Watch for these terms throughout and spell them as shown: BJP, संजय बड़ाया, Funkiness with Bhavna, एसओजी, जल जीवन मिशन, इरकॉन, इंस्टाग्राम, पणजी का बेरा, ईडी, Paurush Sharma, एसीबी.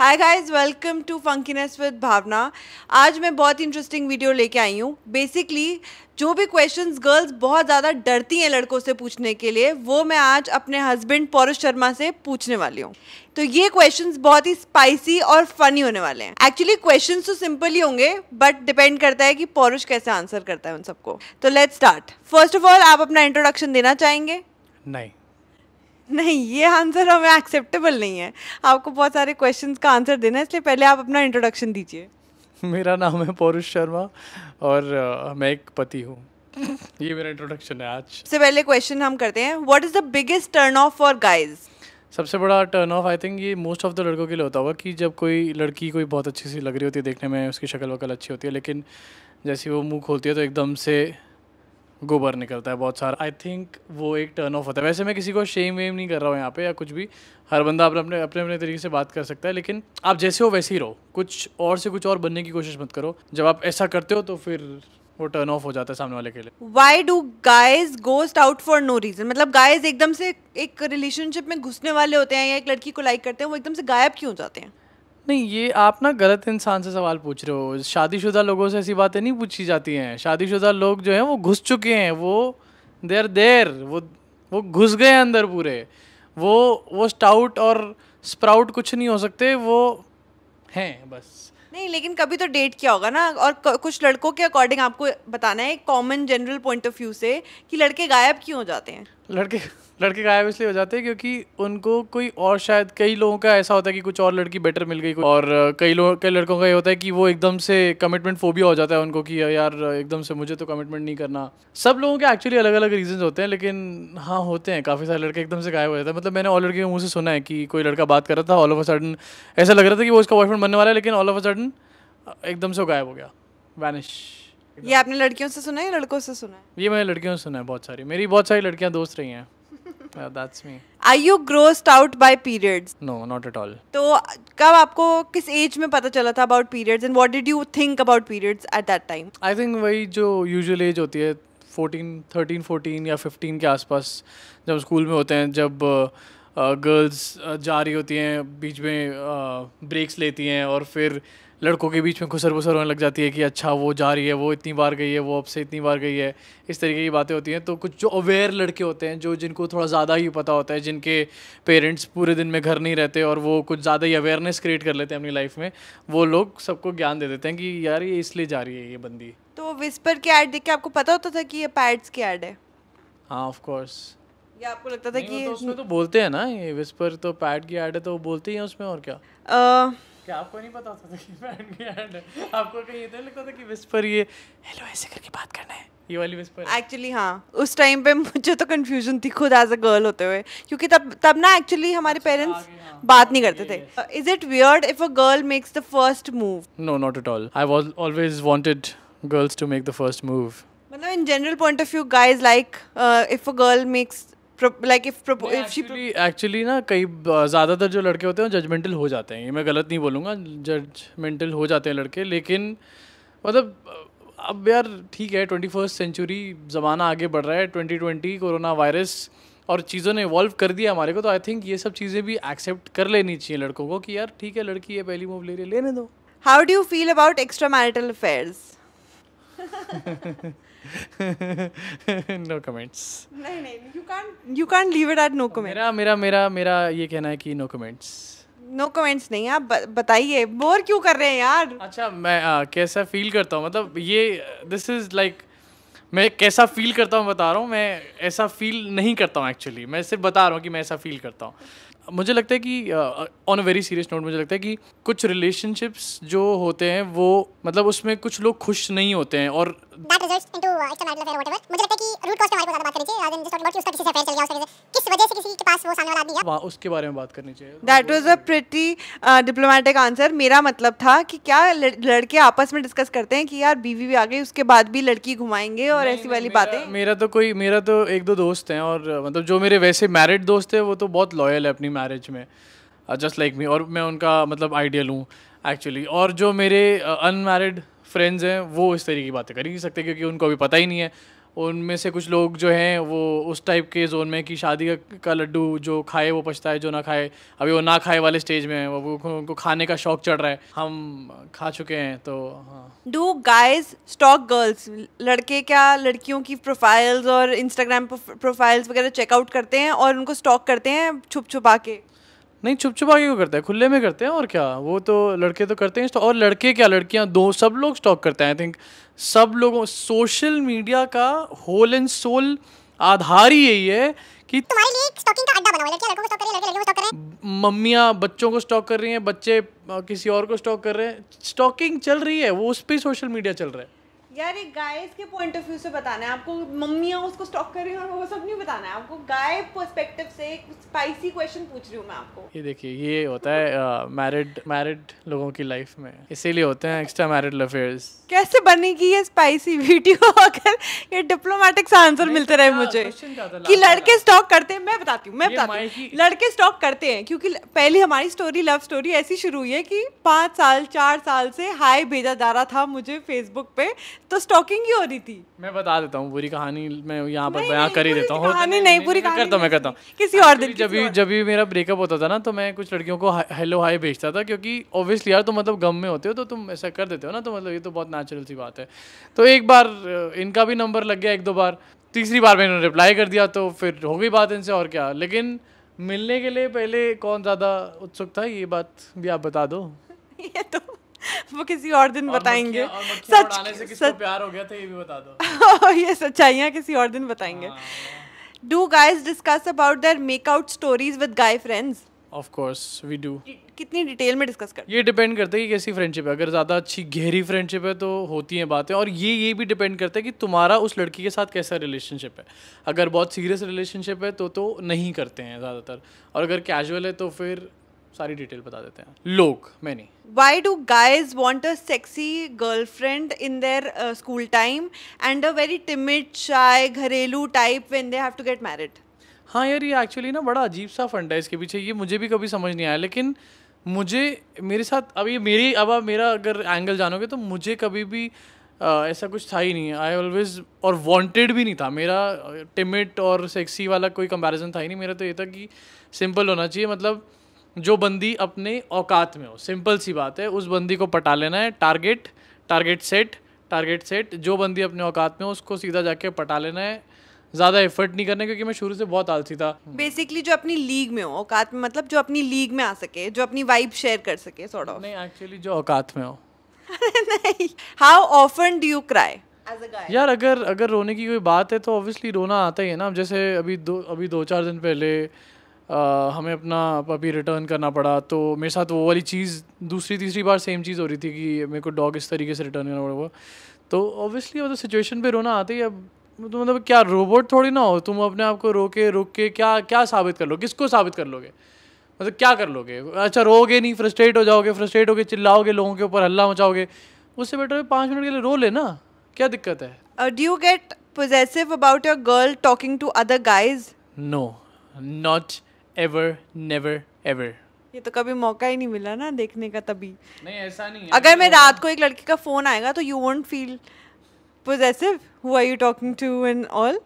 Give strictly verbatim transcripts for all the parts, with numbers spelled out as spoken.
Hi guys, welcome to funkiness with Bhavna. आज मैं बहुत इंटरेस्टिंग वीडियो लेके आई हूँ। बेसिकली जो भी क्वेश्चंस गर्ल्स बहुत ज़्यादा डरती हैं लड़कों से पूछने के लिए, वो मैं आज अपने हस्बैंड पौरुष शर्मा से पूछने वाली हूँ। तो ये क्वेश्चंस बहुत ही स्पाइसी और फनी होने वाले हैं। एक्चुअली क्वेश्चंस तो सिंपल ही होंगे, बट डिपेंड करता है कि पौरुष कैसे आंसर करता है उन सबको। तो let's start. First of all, आप अपना इंट्रोडक्शन देना चाहेंगे? नहीं नहीं, ये आंसर हमें एक्सेप्टेबल नहीं है। आपको बहुत सारे क्वेश्चंस का आंसर देना है, इसलिए पहले आप अपना इंट्रोडक्शन दीजिए। मेरा नाम है पौरुष शर्मा और मैं एक पति हूँ। ये मेरा इंट्रोडक्शन है। आज सबसे पहले क्वेश्चन हम करते हैं, what is the biggest turn off for guys? सबसे बड़ा टर्न ऑफ आई थिंक ये मोस्ट ऑफ द लड़कों के लिए होता होगा कि जब कोई लड़की कोई बहुत अच्छी सी लग रही होती है, देखने में उसकी शक्ल वकल अच्छी होती है, लेकिन जैसे वो मुँह खोलती है तो एकदम से गोबर निकलता है बहुत सारा। आई थिंक वो एक टर्न ऑफ होता है। वैसे मैं किसी को शेम वेम नहीं कर रहा हूँ यहाँ पे या कुछ भी। हर बंदा अपने अपने अपने अपने तरीके से बात कर सकता है, लेकिन आप जैसे हो वैसे ही रहो, कुछ और से कुछ और बनने की कोशिश मत करो। जब आप ऐसा करते हो तो फिर वो टर्न ऑफ हो जाता है सामने वाले के लिए। Why do guys ghost out for no reason? मतलब गाइज एकदम से एक रिलेशनशिप में घुसने वाले होते हैं या एक लड़की को लाइक करते हैं, वो एकदम से गायब क्यों हो जाते हैं? नहीं, ये आप ना गलत इंसान से सवाल पूछ रहे हो। शादीशुदा लोगों से ऐसी बातें नहीं पूछी जाती हैं। शादीशुदा लोग जो हैं वो घुस चुके हैं, वो देर देर वो वो घुस गए हैं अंदर पूरे। वो वो स्टाउट और स्प्राउट कुछ नहीं हो सकते, वो हैं बस। नहीं, लेकिन कभी तो डेट किया होगा ना, और कुछ लड़कों के अकॉर्डिंग आपको बताना है common general point of view से कि लड़के गायब क्यों हो जाते हैं। लड़के लड़के गायब इसलिए हो जाते हैं क्योंकि उनको कोई और, शायद कई लोगों का ऐसा होता है कि कुछ और लड़की बेटर मिल गई, और कई लोग कई लड़कों का ये होता है कि वो एकदम से कमिटमेंट फोबिया हो जाता है उनको कि यार एकदम से मुझे तो कमिटमेंट नहीं करना। सब लोगों के एक्चुअली अलग अलग रीजंस होते हैं, लेकिन हाँ होते हैं काफ़ी सारे लड़के एकदम से गायब हो जाते हैं। मतलब मैंने और लड़के के मुँह से सुना है कि कोई लड़का बात कर रहा था, ऑल ऑफ अ सडन ऐसा लग रहा था कि वो उसका बॉयफ्रेंड बनने वाला है, लेकिन ऑल ऑफ अ सडन एकदम से गायब हो गया, वैनिश। ये आपने लड़कियों से सुना है लड़कों से सुना है? ये मैंने लड़कियों से सुना है, बहुत सारी। मेरी बहुत सारी लड़कियां दोस्त रही हैं। That's me. Are you grossed out by periods? No, not at all. तो कब आपको किस एज में पता चला था about periods and what did you think about periods at that time? I think वही जो usual age होती है, fourteen, thirteen, fourteen या fifteen के आसपास, जब स्कूल में होते हैं, जब गर्ल्स uh, uh, जा रही होती हैं, बीच में ब्रेक्स uh, लेती हैं और फिर लड़कों के बीच में खुसर बुसर होने लग जाती है कि अच्छा वो जा रही है, वो इतनी बार गई है, वो अब से इतनी बार गई है, इस तरीके की बातें होती हैं। तो कुछ जो अवेयर लड़के होते हैं, जो जिनको थोड़ा ज़्यादा ही पता होता है, जिनके पेरेंट्स पूरे दिन में घर नहीं रहते और वो कुछ ज़्यादा ही अवेयरनेस क्रिएट कर लेते हैं अपनी लाइफ में, वो लोग सबको ज्ञान दे देते हैं कि यार ये इसलिए जा रही है ये बंदी। तो विस्पर की ऐड देख के आपको पता होता था कि ये पैड्स की ऐड है? हाँ, ऑफकोर्स। या आपको लगता था कि उसमें तो बोलते हैं ना, ये विस्पर तो पैड की ऐड है तो बोलते ही हैं उसमें, और क्या क्या आपको नहीं पता था कि पैड की ऐड है? आपको कहीं इतना लगता था कि विस्पर ये हेलो ऐसे करके बात करना है, ये वाली विस्पर? एक्चुअली हाँ, उस टाइम पे मुझे तो कंफ्यूजन थी खुद एज अ गर्ल होते हुए, क्योंकि तब तब ना एक्चुअली हमारे पेरेंट्स बात नहीं करते थे। Is it weird if a girl makes the first move? No, not at all. I was always wanted girls to make the first move. मतलब in general point of view guys like if a girl makes Like if if she actually, actually ना कई ज़्यादातर जो लड़के होते हैं judgemental हो जाते हैं। ये मैं गलत नहीं बोलूँगा, जजमेंटल हो जाते हैं लड़के, लेकिन मतलब अब यार ठीक है, ट्वेंटी फर्स्ट सेंचुरी ज़माना आगे बढ़ रहा है, ट्वेंटी ट्वेंटी कोरोना वायरस और चीज़ों ने इवॉल्व कर दिया हमारे को, तो आई थिंक ये सब चीज़ें भी एक्सेप्ट कर लेनी चाहिए लड़कों को कि यार ठीक है लड़की ये पहली मूव ले रही है, लेने दो। How do you feel about extra marital affairs? No comments. नहीं नहीं, you can't you can't leave it at no comments. मेरा मेरा मेरा मेरा ये कहना है कि no comments. No comments नहीं, आप बताइए बोर क्यों कर रहे हैं यार? अच्छा, मैं आ, कैसा फील करता हूँ, मतलब ये this is like मैं कैसा फील करता हूँ बता रहा हूँ। मैं ऐसा फील नहीं करता हूँ एक्चुअली, मैं सिर्फ बता रहा हूँ कि मैं ऐसा फील करता हूँ। मुझे लगता है कि on a very serious note, मुझे लगता है कि कुछ रिलेशनशिप्स जो होते हैं वो मतलब उसमें कुछ लोग खुश नहीं होते हैं, और that results into extra marital affair, whatever. मुझे लगता है कि रूट कॉज पे हमारे को ज्यादा बात करनी चाहिए, जस्ट टॉक अबाउट कि उसका किसी से अफेयर चल गया, उसका किस वजह से किसी के पास वो सामने वाला आदमी गया, वाह उसके बारे में बात करनी चाहिए। That was a pretty diplomatic answer. मेरा मतलब था कि क्या लड़के आपस में डिस्कस करते हैं कि यार बीवी भी आ गई उसके बाद भी लड़की घुमाएंगे और ऐसी वाली बातें? मेरा तो कोई मेरा तो एक दो दोस्त हैं, और मतलब जो मेरे वैसे मैरिड दोस्त हैं वो तो बहुत लॉयल है अपनी मैरिज में, जस्ट लाइक मी, और मैं उनका मतलब आइडियल हूँ एक्चुअली। और जो मेरे अनमैरिड फ्रेंड्स हैं वो इस तरीके की बातें कर ही नहीं सकते क्योंकि उनको अभी पता ही नहीं है। उनमें से कुछ लोग जो हैं वो उस टाइप के जोन में कि शादी का लड्डू जो खाए वो पछताए है, जो ना खाए अभी वो ना खाए वाले स्टेज में है, वो उनको खाने का शौक चढ़ रहा है, हम खा चुके हैं तो हाँ। डू गाइज स्टॉक गर्ल्स, लड़के क्या लड़कियों की प्रोफाइल्स और इंस्टाग्राम प्रोफाइल्स वगैरह चेकआउट करते हैं और उनको स्टॉक करते हैं छुप छुपा के? नहीं, छुप छुपा के क्यों करते हैं, खुले में करते हैं और क्या, वो तो लड़के तो करते हैं और लड़के क्या लड़कियां दो सब लोग स्टॉक करते हैं। आई थिंक सब लोगों सोशल मीडिया का होल एंड सोल आधार ही यही है कि तुम्हारे लिए एक स्टॉकिंग का अड्डा बना हुआ है, लड़कियां लड़कों को स्टॉक कर रही हैं, लड़के लड़कियों को स्टॉक कर रहे हैं, मम्मियाँ बच्चों को स्टॉक कर रही हैं, बच्चे किसी और को स्टॉक कर रहे हैं, स्टॉकिंग चल रही है, वो उस पर सोशल मीडिया चल रहा है। यार एक गाइस के पॉइंट ऑफ व्यू से बताना है आपको, मम्मियाँ उसको स्टॉक कर रही हैं और वो सब नहीं बताना है आपको, गाय पर्सपेक्टिव से स्पाइसी क्वेश्चन पूछ रही हूँ मैं आपको। ये देखिए ये होता है मैरिड मैरिड लोगों की लाइफ में, इसीलिए होते हैं एक्स्ट्रा मैरिटल अफेयर्स। कैसे बनेगी ये स्पाइसी वीडियो अगर ये डिप्लोमेटिक्स आंसर मिलते रहे मुझे कि लड़के स्टॉक करते हैं। मैं बताती हूँ मैं बताती हूँ लड़के स्टॉक करते हैं क्योंकि पहले हमारी स्टोरी लव स्टोरी ऐसी शुरू हुई है कि पाँच साल चार साल से हाई भेजा जा रहा था मुझे फेसबुक पे, तो स्टॉकिंग ही हो रही थी। मैं बता देता हूँ पूरी कहानी, मैं यहाँ पर बयां कर ही देता हूँ, कहानी नहीं पूरी कहानी करता हूँ मैं करता हूँ किसी और दिन। जब भी जब भी मेरा ब्रेकअप होता था ना तो मैं कुछ लड़कियों को हेलो हाय भेजता था क्योंकि ऑब्वियसली यार तुम मतलब गम में होते हो तो तुम ऐसा कर देते हो ना, तो मतलब ये तो बहुत नेचुरल सी बात है। तो एक बार इनका भी नंबर लग गया, एक दो बार, तीसरी बार मैंने रिप्लाई कर दिया तो फिर हो गई बात इनसे और क्या। लेकिन मिलने के लिए पहले कौन ज़्यादा उत्सुक था, ये बात भी आप बता दो। ये तो वो किसी और दिन और बताएंगे। और सच सच प्यार हो गया था ये भी बता दो। ये सच्चाइयाँ किसी और दिन बताएंगे। Do guys discuss about their make-out stories with guy friends? Of course we do. कितनी डिटेल में डिस्कस करते हैं? ये डिपेंड करता है कि कैसी फ्रेंडशिप है, अगर ज़्यादा अच्छी गहरी फ्रेंडशिप है तो होती हैं बातें। और ये ये भी डिपेंड करता है कि तुम्हारा उस लड़की के साथ कैसा रिलेशनशिप है, अगर बहुत सीरियस रिलेशनशिप है तो तो नहीं करते हैं ज़्यादातर, और अगर कैजुअल है तो फिर सारी डिटेल बता देते हैं लोग। मैंने Why do guys want a sexy girlfriend in their uh, school time and a very timid, shy, घरेलू type when they have to get married? हाँ यार ये एक्चुअली ना बड़ा अजीब सा फंडा है इसके पीछे, ये मुझे भी कभी समझ नहीं आया। लेकिन मुझे मेरे साथ अब ये मेरी अब आप मेरा अगर एंगल जानोगे तो मुझे कभी भी Uh, ऐसा कुछ था ही नहीं। आई ऑलवेज और वांटेड भी नहीं था, मेरा टिमिड और सेक्सी वाला कोई कंपैरिजन था ही नहीं। मेरा तो ये था कि सिंपल होना चाहिए, मतलब जो बंदी अपने औकात में हो, सिंपल सी बात है, उस बंदी को पटा लेना है। Target target set target set जो बंदी अपने औकात में हो उसको सीधा जाके पटा लेना है, ज़्यादा एफर्ट नहीं करना, क्योंकि मैं शुरू से बहुत आलसी था। बेसिकली जो अपनी लीग में हो, औकात में मतलब जो अपनी लीग में आ सके, जो अपनी वाइब शेयर कर सके सॉर्ट ऑफ। नहीं एक्चुअली जो औकात में हो। नहीं। How often do you cry? यार अगर अगर रोने की कोई बात है तो ऑब्वियसली रोना आता ही है ना। जैसे अभी दो अभी दो चार दिन पहले Uh, हमें अपना पपी रिटर्न करना पड़ा, तो मेरे साथ वो वाली चीज़ दूसरी तीसरी बार सेम चीज़ हो रही थी कि मेरे को डॉग इस तरीके से रिटर्न करना पड़ा हुआ। तो ऑब्वियसली मतलब सिचुएशन पे रोना आते ही। अब तो मतलब क्या रोबोट थोड़ी ना हो तुम, अपने आप को रो के रोक के क्या क्या साबित कर लोगे, किसको साबित कर लोगे, मतलब क्या कर लोगे? अच्छा रोगे नहीं, फ्रस्ट्रेट हो जाओगे, फ्रस्ट्रेट होकर चिल्लाओगे लोगों के ऊपर, हल्ला मचाओगे, उससे बेटर है पाँच मिनट के लिए रो लेना, क्या दिक्कत है? Do you get possessive about your girl talking to other guys? No, not Ever, never, ever. ये तो कभी मौका ही नहीं मिला ना देखने का, तभी। नहीं ऐसा नहीं है। अगर मैं रात को एक लड़की का फोन आएगा तो you won't feel possessive. Who are you talking to and all?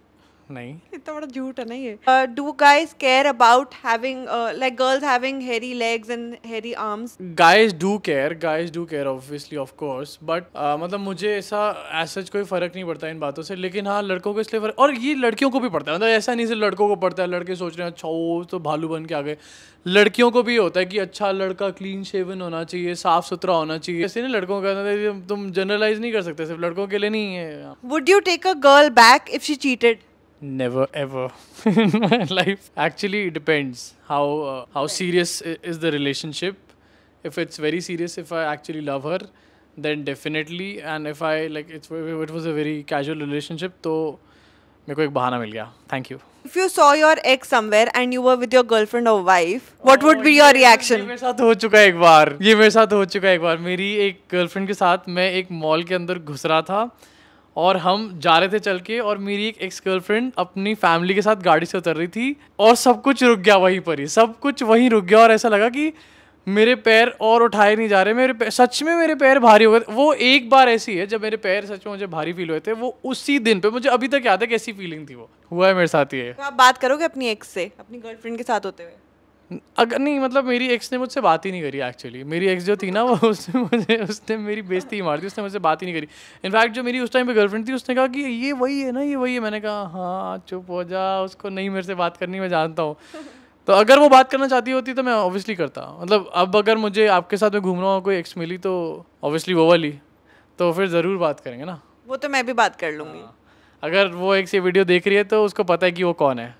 नहीं। इतना बड़ा झूठ है ना ये। Uh, do guys care about having uh, like girls having hairy legs and hairy arms? Guys do care, guys do care obviously of course, but uh, मतलब मुझे ऐसा as such कोई फर्क नहीं पड़ता इन बातों से। लेकिन हाँ लड़कों को इसलिए फर्क, और ये लड़कियों को भी पड़ता है, मतलब ऐसा नहीं सिर्फ लड़कों को पड़ता है। लड़के सोच रहे हैं अच्छा वो तो भालू बन के आ गए, लड़कियों को भी होता है कि अच्छा लड़का क्लीन शेवन होना चाहिए, साफ सुथरा होना चाहिए। ऐसे ना लड़कों का तुम जनरलाइज नहीं कर सकते, सिर्फ लड़कों के लिए नहीं है। Would you take a girl back if she cheated? Never ever in my life. Actually, it depends how uh, how serious is the relationship. If it's very serious, if I actually love her, then definitely. And if I like, it's it was a very casual relationship, तो मेरे को एक बहाना मिल गया. Thank you. If you saw your ex somewhere and you were with your girlfriend or wife, what would be your reaction? ये मेरे साथ हो चुका है एक बार. ये मेरे साथ हो चुका है एक बार. मेरी एक girlfriend के साथ मैं एक mall के अंदर घुस रहा था. और हम जा रहे थे चल के, और मेरी एक एक्स गर्लफ्रेंड अपनी फैमिली के साथ गाड़ी से उतर रही थी और सब कुछ रुक गया वहीं पर ही, सब कुछ वहीं रुक गया। और ऐसा लगा कि मेरे पैर और उठाए नहीं जा रहे, मेरे पैर सच में मेरे पैर भारी हो गए। वो एक बार ऐसी है जब मेरे पैर सच में मुझे भारी फील हुए थे, वो उसी दिन पे मुझे अभी तक याद है कैसी फीलिंग थी। वो हुआ है मेरे साथ ये। तो आप बात करोगे अपनी एक्स से, अपनी गर्लफ्रेंड के साथ होते हुए? अगर नहीं, मतलब मेरी एक्स ने मुझसे बात ही नहीं करी एक्चुअली। मेरी एक्स जो थी ना वो उसने मुझे उसने मेरी बेइज्जती ही मार दी, उसने मुझसे बात ही नहीं करी। इनफैक्ट जो मेरी उस टाइम पे गर्लफ्रेंड थी उसने कहा कि ये वही है ना, ये वही है। मैंने कहा हाँ चुप हो जा, उसको नहीं मेरे से बात करनी, मैं जानता हूँ। तो अगर वो बात करना चाहती होती तो मैं ऑब्वियसली करता। मतलब अब अगर मुझे आपके साथ में घूम रहा हूँ कोई एक्स मिली तो ऑब्वियसली वो वाली, तो फिर ज़रूर बात करेंगे ना। वो तो मैं भी बात कर लूँगी। अगर वो एक्स ये वीडियो देख रही है तो उसको पता है कि वो कौन है।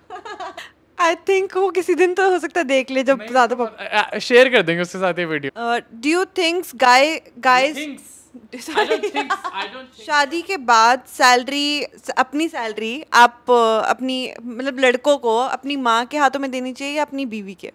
आई थिंक वो किसी दिन तो हो सकता है देख ले, जब ज़्यादा शेयर कर देंगे उसके साथ ये वीडियो। Do you thinks guy guys शादी के बाद सैलरी, अपनी सैलरी आप अपनी मतलब लड़कों को अपनी माँ के हाथों में देनी चाहिए या अपनी बीवी के?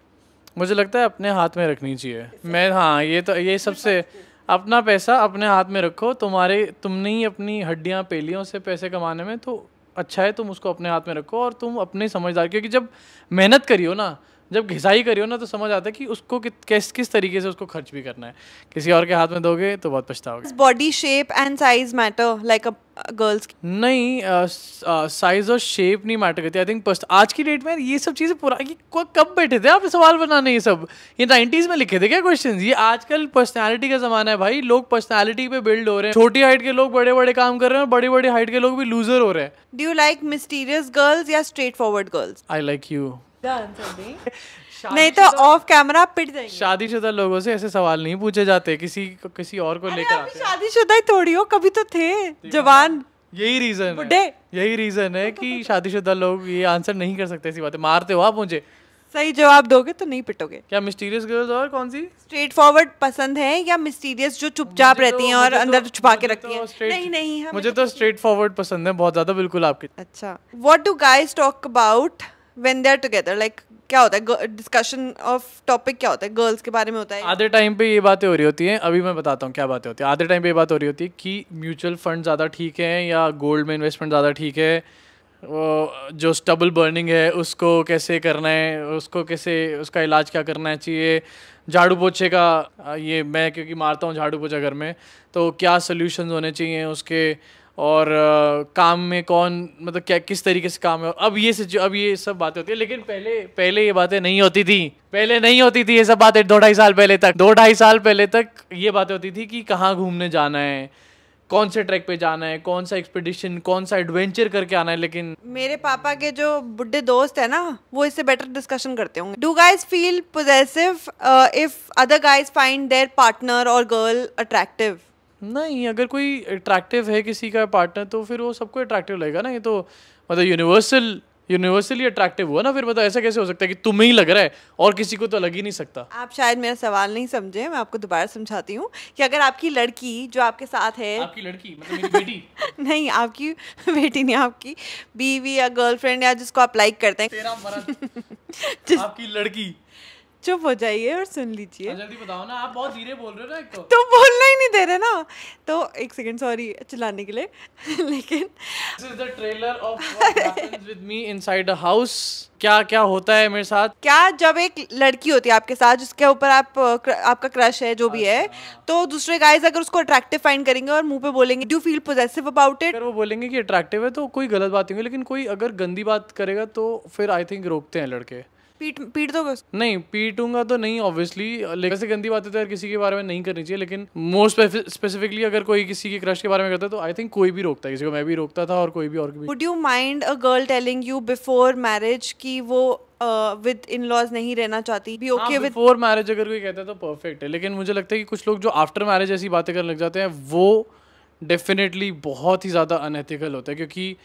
मुझे लगता है अपने हाथ में रखनी चाहिए। मैं हाँ ये तो ये सबसे, अपना पैसा अपने हाथ में रखो। तुम्हारे तुमने ही अपनी हड्डियाँ पेलियों से पैसे कमाने में, तो अच्छा है तुम उसको अपने हाथ में रखो। और तुम अपने समझदार, क्योंकि जब मेहनत करियो ना, जब घिसाई करियो ना, तो समझ आता है कि उसको कि, किस किस तरीके से उसको खर्च भी करना है। किसी और के हाथ में दोगे तो बहुत पछताओगे। Body shape and size matter like a girls? नहीं, साइज और शेप नहीं मैटर करती आई थिंक। आज की डेट में ये सब चीज़ें पुरानी, कब बैठे थे आप सवाल बनाने? ये सब ये नाइन्टीज़ में लिखे थे क्या क्वेश्चन? ये आजकल पर्सनैलिटी का ज़माना है भाई, लोग पर्सनैलिटी पे बिल्ड हो रहे हैं। छोटी हाइट के लोग बड़े बड़े काम कर रहे हैं और बड़ी बड़ी हाइट के लोग भी लूजर हो रहे हैं। Do you like mysterious girls या straight forward girls? I like you. नहीं तो ऑफ कैमरा पिट जाएंगे। शादीशुदा लोगों से ऐसे सवाल नहीं पूछे जाते, किसी किसी और को लेकर आते हैं। शादीशुदा ही थोड़ी हो, कभी तो थे जवान। यही रीजन है, यही रीजन है कि शादीशुदा लोग ये आंसर नहीं कर सकते। ऐसी बात है, मारते हो आप मुझे। सही जवाब दोगे तो नहीं पिटोगे। क्या मिस्टीरियस गर्ल्स और कौन सी? स्ट्रेट फॉरवर्ड पसंद है या मिस्टीरियस जो चुपचाप रहती हैं और अंदर छुपा के रखती हैं? नहीं नहीं, मुझे तो स्ट्रेट फॉरवर्ड पसंद है बहुत ज्यादा। बिल्कुल आपकी। अच्छा, what do guys talk about When they are together, like क्या होता है डिस्कशन ऑफ टॉपिक? क्या होता है गर्ल्स के बारे में होता है? आधे टाइम पे ये बातें हो रही होती हैं। अभी मैं बताता हूँ क्या बातें होती है। आधे टाइम पे ये बात हो रही होती है कि म्यूचुअल फंड ज़्यादा ठीक है या गोल्ड में इन्वेस्टमेंट ज़्यादा ठीक है, जो स्टबल बर्निंग है उसको कैसे करना है, उसको कैसे उसका इलाज क्या करना चाहिए, झाड़ू पोछे का, ये मैं क्योंकि मारता हूँ झाड़ू पोछा घर में, तो क्या सोल्यूशन होने चाहिए उसके, और uh, काम में कौन मतलब क्या किस तरीके से काम है। अब ये अब ये सब बातें होती है, लेकिन पहले पहले ये बातें नहीं होती थी। पहले नहीं होती थी ये सब बातें। दो ढाई साल पहले तक दो ढाई साल पहले तक ये बातें होती थी कि कहाँ घूमने जाना है, कौन से ट्रैक पे जाना है, कौन सा एक्सपीडिशन, कौन सा एडवेंचर करके आना है। लेकिन मेरे पापा के जो बुड्ढे दोस्त है ना वो इससे बेटर डिस्कशन करते होंगे। Do guys feel possessive if other guys find their partner और गर्ल अट्रैक्टिव? नहीं, अगर कोई अट्रैक्टिव है किसी का पार्टनर तो फिर वो सबको अट्रैक्टिव लगेगा ना। ये तो मतलब यूनिवर्सल यूनिवर्सली अट्रैक्टिव हुआ ना फिर। मतलब ऐसा कैसे हो सकता है कि तुम्हें ही लग रहा है और किसी को तो लग ही नहीं सकता। आप शायद मेरा सवाल नहीं समझे, मैं आपको दोबारा समझाती हूँ कि अगर आपकी लड़की जो आपके साथ है, आपकी लड़की मतलब मेरी बेटी नहीं, आपकी बेटी नहीं, आपकी बीवी या गर्लफ्रेंड या जिसको आप लाइक करते हैं। आपकी लड़की, चुप हो जाइए और सुन लीजिए। जल्दी बताओ ना, आप बहुत धीरे बोल रहे हो ना। एक तो तो बोलना ही नहीं दे रहे ना, तो एक सेकंड, सॉरी चिल्लाने के लिए लेकिन this is the trailer of what happens with me inside a house. क्या क्या होता है मेरे साथ? क्या जब एक लड़की होती है आपके साथ जिसके ऊपर आप आपका क्रश है, जो भी है, तो दूसरे गाइज अगर उसको अट्रैक्टिव फाइंड करेंगे और मुंह पे बोलेंगे, do you feel possessive about it? अगर वो बोलेंगे कि अट्रैक्टिव है तो कोई गलत बात नहीं होगी, लेकिन कोई अगर गंदी बात करेगा तो फिर आई थिंक रोकते हैं लड़के। पीट पीट तो नहीं, पीटूंगा तो नहीं ऑब्वियसली, लेकिन ऐसे गंदी बातें तो यार किसी के बारे में नहीं करनी चाहिए। लेकिन मोस्ट स्पेसिफिकली अगर कोई किसी के क्रश के बारे में करता है तो आई थिंक कोई भी रोकता है किसी को। मैं भी रोकता था और कोई भी और भी। Would you mind a girl telling you before marriage कि वो विद इन लॉज नहीं रहना चाहती? Be okay with before marriage अगर कोई कहता है तो परफेक्ट है, लेकिन मुझे लगता है कि कुछ लोग जो आफ्टर मैरिज ऐसी बातें करने लग जाते हैं वो डेफिनेटली बहुत ही ज़्यादा अनएथिकल होता है। क्योंकि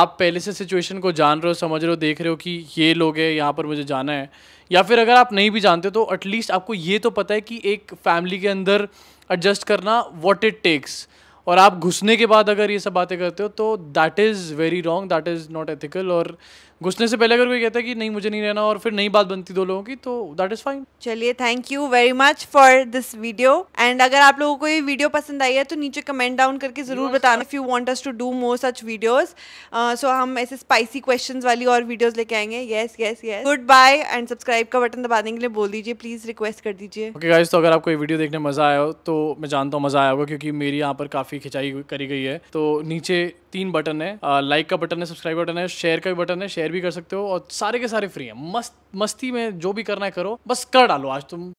आप पहले से सिचुएशन को जान रहे हो, समझ रहे हो, देख रहे हो कि ये लोग हैं, यहाँ पर मुझे जाना है। या फिर अगर आप नहीं भी जानते तो एटलीस्ट आपको ये तो पता है कि एक फैमिली के अंदर एडजस्ट करना व्हाट इट टेक्स, और आप घुसने के बाद अगर ये सब बातें करते हो तो that is very wrong, that is not ethical. और घुसने से पहले अगर कोई कहता है कि नहीं मुझे नहीं रहना और फिर नई बात बनती दो लोगों की, तो दैट इज फाइन। चलिए, thank you very much for this video. And अगर आप लोगों को ये वीडियो पसंद आई है तो नीचे कमेंट डाउन करके जरूर बताना if you want us to do more such videos. So हम ऐसे स्पाइसी क्वेश्चंस वाली और वीडियोस लेके आएंगे। Yes yes yes, good bye and subscribe का बटन दबाने के लिए बोल दीजिए, प्लीज रिक्वेस्ट कर दीजिए। ओके गाइस, तो अगर आपको ये वीडियो देखने मजा आया हो, तो मैं जानता हूँ मजा आया होगा क्योंकि मेरी यहाँ पर काफी खिंचाई करी गई है। तो नीचे तीन बटन है, लाइक का बटन है, सब्सक्राइब बटन है, शेयर का भी बटन है, शेयर भी कर सकते हो और सारे के सारे फ्री हैं। मस्त मस्ती में जो भी करना है करो, बस कर डालो आज तुम।